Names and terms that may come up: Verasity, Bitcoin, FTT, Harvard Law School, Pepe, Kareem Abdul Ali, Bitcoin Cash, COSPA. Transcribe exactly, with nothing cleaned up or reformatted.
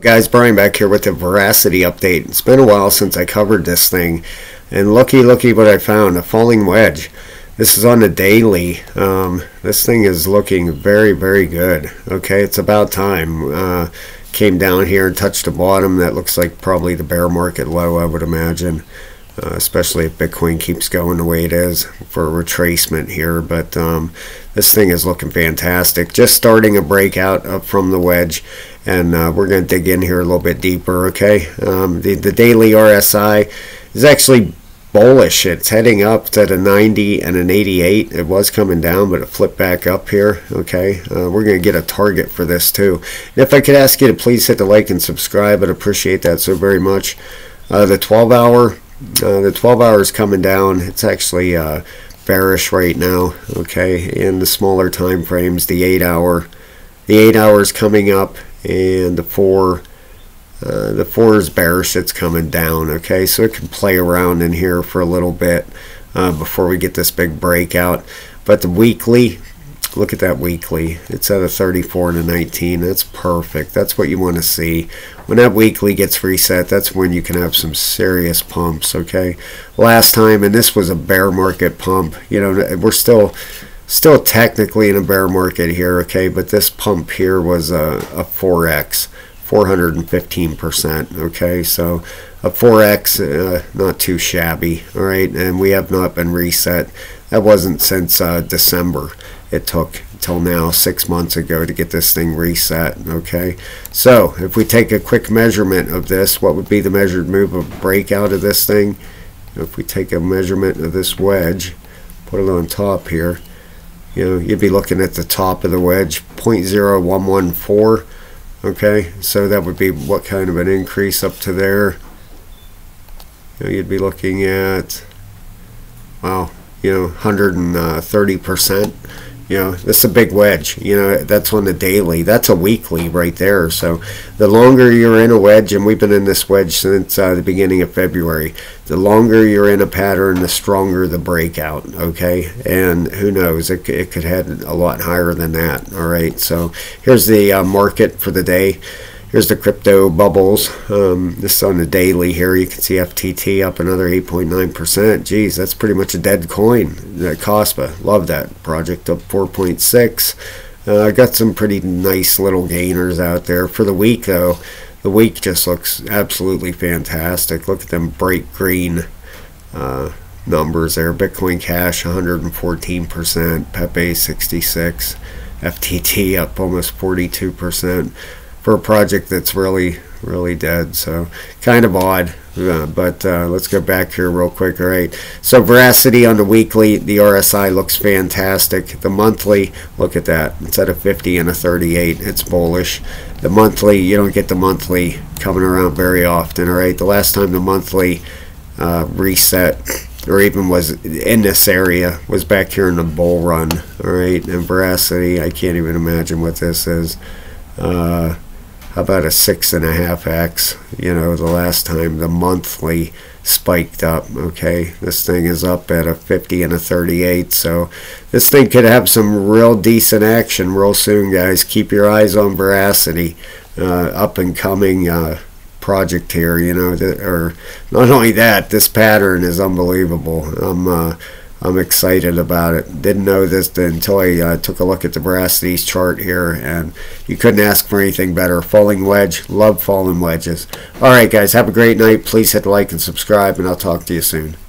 Guys, Brian back here with the Verasity update. It's been a while since I covered this thing, and looky looky what I found, a falling wedge. This is on the daily. Um, this thing is looking very very good. Okay, it's about time. Uh, came down here and touched the bottom. That looks like probably the bear market low, I would imagine, uh, especially if Bitcoin keeps going the way it is for a retracement here. But um, this thing is looking fantastic, just starting a breakout up from the wedge. And uh, we're going to dig in here a little bit deeper, okay? Um, the, the daily R S I is actually bullish. It's heading up to the ninety and an eighty-eight. It was coming down, but it flipped back up here, okay? Uh, we're going to get a target for this, too. And if I could ask you to please hit the like and subscribe, I'd appreciate that so very much. Uh, the twelve hour, uh, the twelve hour is coming down. It's actually uh, bearish right now, okay? In the smaller time frames, the eight hour. The eight hour is coming up. And the four, uh, the four is bearish. It's coming down. Okay, so it can play around in here for a little bit uh, before we get this big breakout. But the weekly, look at that weekly. It's at a thirty-four and a nineteen. That's perfect. That's what you want to see. When that weekly gets reset, that's when you can have some serious pumps. Okay, last time, and this was a bear market pump. You know, we're still. Still technically in a bear market here, okay, but this pump here was a, a four X, four hundred fifteen percent, okay, so a four X, uh, not too shabby, all right, and we have not been reset. That wasn't since uh, December. It took till now, six months ago, to get this thing reset, okay. So if we take a quick measurement of this, what would be the measured move of breakout of this thing? If we take a measurement of this wedge, put it on top here, you know, you'd be looking at the top of the wedge, zero point zero one one four, okay, so that would be what kind of an increase up to there. You know, you'd be looking at, wow, you know, one hundred thirty percent, you know, this is a big wedge, you know, that's on the daily, that's a weekly right there. So the longer you're in a wedge, and we've been in this wedge since uh, the beginning of February, the longer you're in a pattern, the stronger the breakout, okay? And who knows, it, it could head a lot higher than that, all right? So here's the uh, market for the day. Here's the crypto bubbles. Um, this is on the daily here. You can see F T T up another eight point nine percent. Geez, that's pretty much a dead coin. The COSPA, love that project, up four point six. Uh, got some pretty nice little gainers out there. For the week, though, the week just looks absolutely fantastic. Look at them bright green uh, numbers there. Bitcoin Cash, one hundred fourteen percent. Pepe, sixty-six. F T T up almost forty-two percent. For a project that's really really dead, so kind of odd, uh, but uh, let's go back here real quick. All right, so Verasity on the weekly, the R S I looks fantastic. The monthly, look at that, it's at a fifty and a thirty-eight. It's bullish. The monthly, you don't get the monthly coming around very often. All right, the last time the monthly uh, reset or even was in this area was back here in the bull run. All right, and Verasity, I can't even imagine what this is. uh, About a six and a half X, you know, the last time the monthly spiked up. Okay, this thing is up at a fifty and a thirty-eight, so this thing could have some real decent action real soon, guys. Keep your eyes on Verasity, uh, up and coming uh, project here, you know, that, or not only that, this pattern is unbelievable. I'm uh, I'm excited about it. Didn't know this until I uh, took a look at the Verasity's chart here, and you couldn't ask for anything better. Falling wedge. Love falling wedges. All right, guys. Have a great night. Please hit like and subscribe, and I'll talk to you soon.